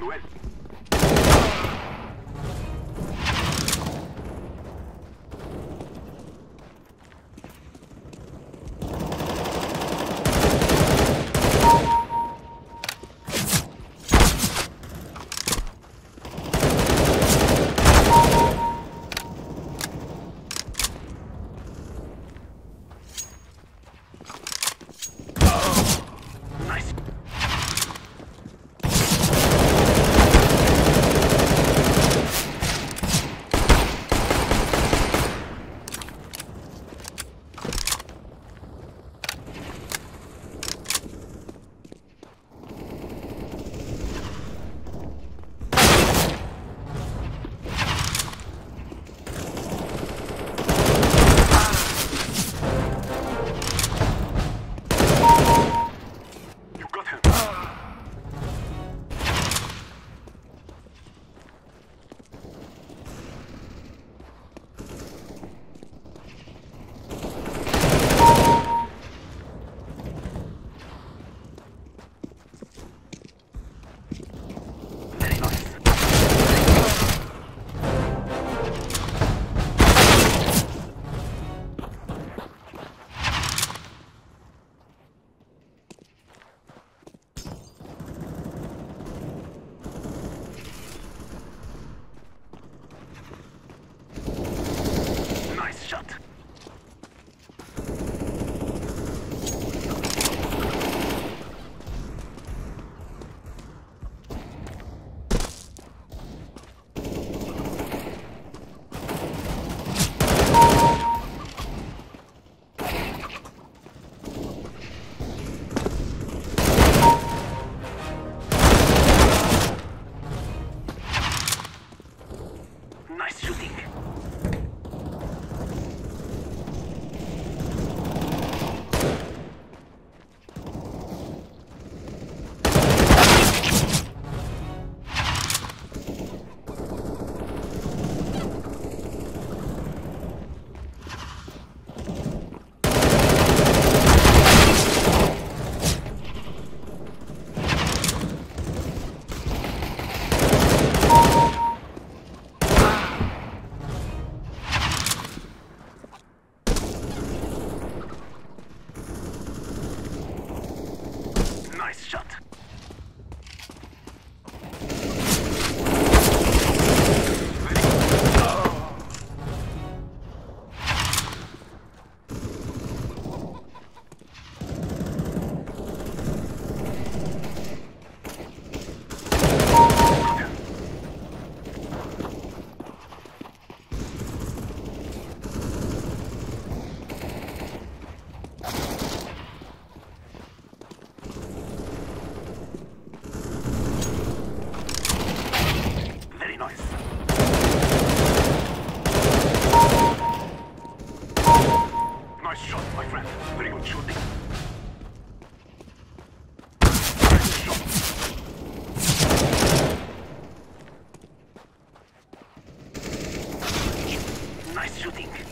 on the west. Shooting.